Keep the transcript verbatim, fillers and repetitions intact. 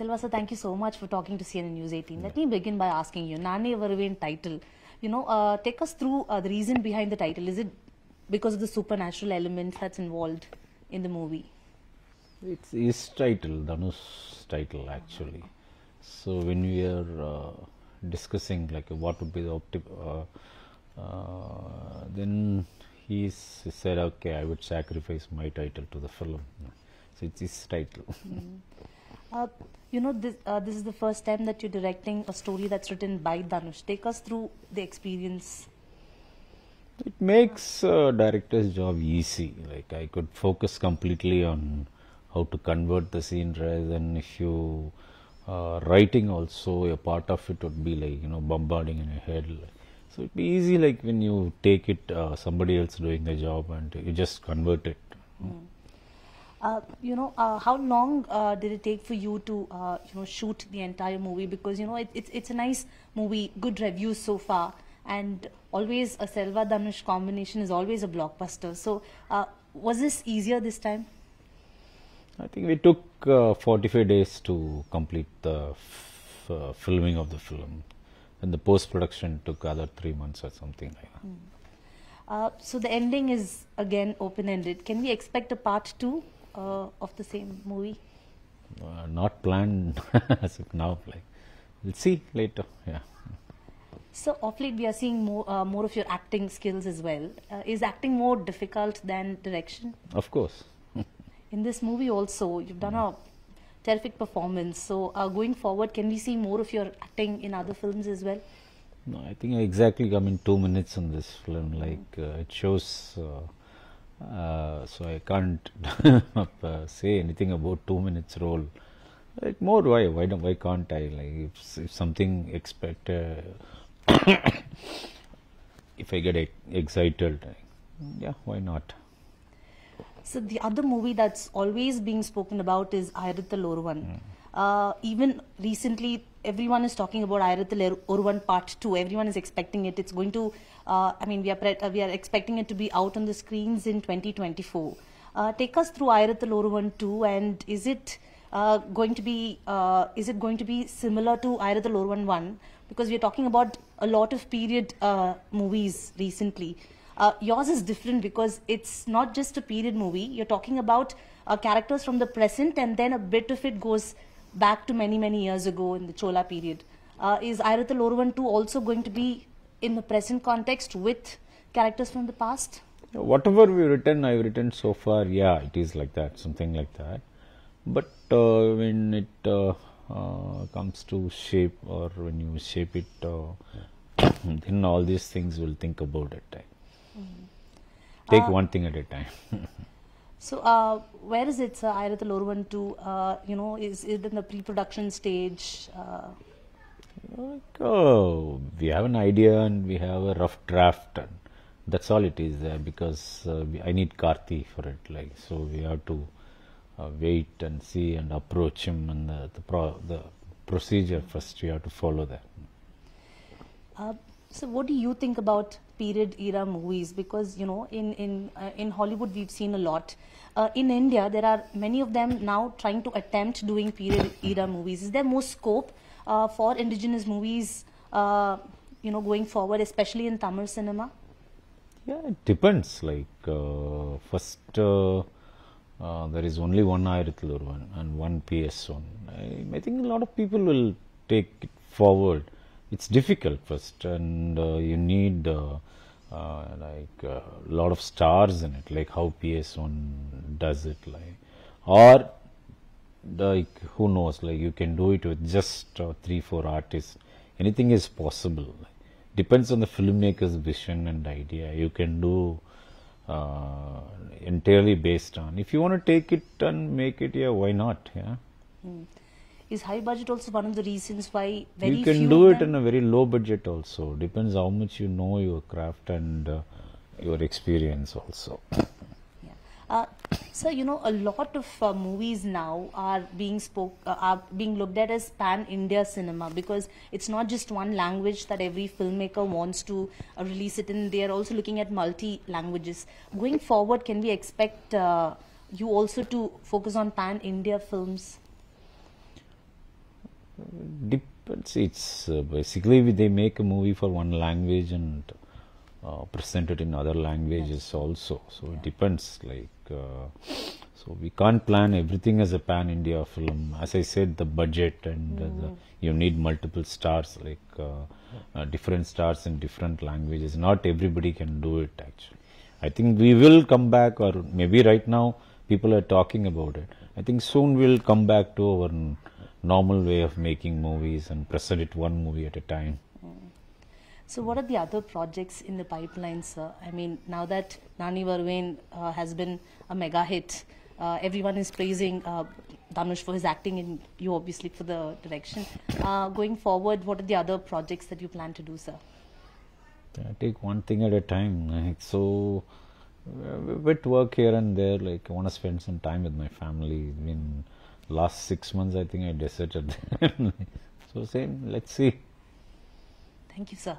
Selva sir, thank you so much for talking to C N N News eighteen. Let yeah. me begin by asking you, Naane Varuvean title, you know, uh, take us through uh, the reason behind the title. Is it because of the supernatural elements that's involved in the movie? It's his title, Dhanush's title actually. So when we are uh, discussing like what would be the optimal, uh, uh, then he said, okay, I would sacrifice my title to the film. So it's his title. Mm. Uh, you know, this uh, this is the first time that you're directing a story that's written by Dhanush. Take us through the experience. It makes uh, director's job easy. Like I could focus completely on how to convert the scene rather than if you uh, writing also a part of it would be like, you know, bombarding in your head. So it'd be easy like when you take it uh, somebody else doing the job and you just convert it. Mm. Uh, you know, uh, how long uh, did it take for you to, uh, you know, shoot the entire movie? Because, you know, it, it's, it's a nice movie, good reviews so far. And always a Selva Dhanush combination is always a blockbuster. So, uh, was this easier this time? I think we took uh, forty-five days to complete the f uh, filming of the film. And the post-production took other three months or something like that. Mm. Uh, so, the ending is again open-ended. Can we expect a part two? Uh, of the same movie? Uh, not planned as of now. Like, we'll see later. Yeah. So of late we are seeing more uh, more of your acting skills as well. Uh, is acting more difficult than direction? Of course. In this movie also, you've done mm. a terrific performance. So uh, going forward, can we see more of your acting in other films as well? No, I think I exactly come in two minutes in this film. Like uh, it shows. Uh, Uh, so I can't uh, say anything about two minutes role. Like more why why don't why can't I like if, if something expect uh, if I get ex excited, yeah, why not? So the other movie that's always being spoken about is Aayirathil Oruvan. Mm. Uh, even recently, everyone is talking about Aayirathil Oruvan Part two. Everyone is expecting it. It's going to, uh, I mean, we are pre uh, we are expecting it to be out on the screens in twenty twenty-four. Uh, take us through Aayirathil Oruvan two, and is it uh, going to be uh, is it going to be similar to Aayirathil Oruvan one? Because we are talking about a lot of period uh, movies recently. Uh, yours is different because it's not just a period movie. You're talking about uh, characters from the present, and then a bit of it goes back to many, many years ago in the Chola period. Uh, is Aayirathil Oruvan two also going to be in the present context with characters from the past? Whatever we've written, I've written so far, yeah, it is like that, something like that. But uh, when it uh, uh, comes to shape or when you shape it, uh, then all these things will think about it. Mm-hmm. Take uh, one thing at a time. So, uh, where is it, sir, Aayirathil Oruvan two? Uh, you know, is it in the pre-production stage? Uh... Oh, we have an idea and we have a rough draft. And that's all it is there because uh, we, I need Karthi for it. Like, so we have to uh, wait and see and approach him and the the, pro the procedure first. We have to follow that. Uh, so, what do you think about period era movies? Because, you know, in in uh, in Hollywood we've seen a lot. Uh, in India there are many of them now trying to attempt doing period era movies. Is there more scope uh, for indigenous movies uh, you know, going forward, especially in Tamil cinema? Yeah, it depends. Like uh, first uh, uh, there is only one Aayirathil Oruvan and one P S one. I, I think a lot of people will take it forward. It's difficult first, and uh, you need uh, uh, like a uh, lot of stars in it, like how P S one does it, like, or like who knows, like you can do it with just uh, three, four artists. Anything is possible. Like, depends on the filmmaker's vision and idea. You can do uh, entirely based on. If you want to take it and make it, yeah, why not? Yeah. Mm. Is high budget also one of the reasons why very few? You can do it in a very low budget also. Depends how much you know your craft and uh, your experience also. Yeah. Uh, so, you know, a lot of uh, movies now are being spoke, uh, are being looked at as pan-India cinema because it's not just one language that every filmmaker wants to uh, release it in. They are also looking at multi-languages. Going forward, can we expect uh, you also to focus on pan-India films? depends. It's uh, basically they make a movie for one language and uh, present it in other languages yes. also. So yeah. it depends. Like uh, so, we can't plan everything as a pan India film. As I said, the budget and mm. uh, the, you need multiple stars, like uh, uh, different stars in different languages. Not everybody can do it actually. I think we will come back, or maybe right now people are talking about it. I think soon we'll come back to our normal way of making movies and present it one movie at a time. Mm. So what are the other projects in the pipeline, sir? I mean, now that Naane Varuvean uh, has been a mega hit, uh, everyone is praising uh, Dhanush for his acting and you obviously for the direction. Uh, going forward, what are the other projects that you plan to do, sir? I take one thing at a time. Like, so, a bit work here and there. Like, I want to spend some time with my family. I mean, last six months, I think I deserted. So, same. Let's see. Thank you, sir.